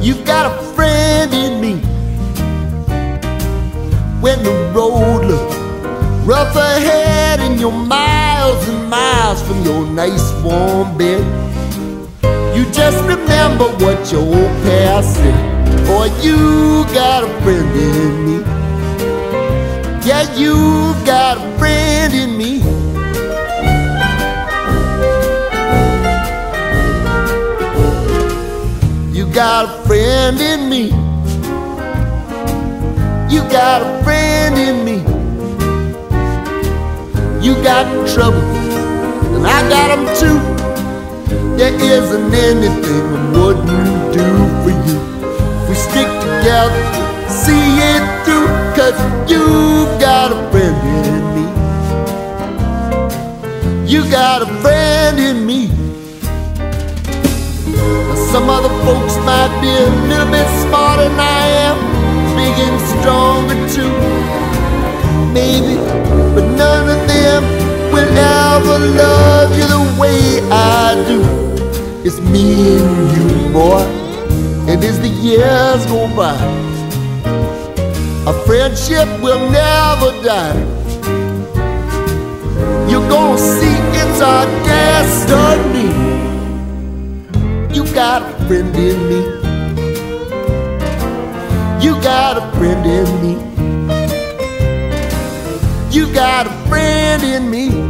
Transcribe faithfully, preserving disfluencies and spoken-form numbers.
You've got a friend in me. When the road looks rough ahead and you're miles and miles from your nice warm bed, you just remember what your old past said. Boy, you got a friend in me. Yeah, you got a friend in me. You got a friend in me. You got a friend in me. You got trouble, and I got them too. There isn't anything I wouldn't do for you. We stick together, see it through, 'cause you've got a friend in me. You got a friend in me. Some other folks might be a little bit smarter than I am, big and stronger too, maybe, but none of them will ever love you the way I do. It's me and you, boy, and as the years go by, our friendship will never die. You're gonna see it's our destiny. You got a friend in me. You got a friend in me. You got a friend in me.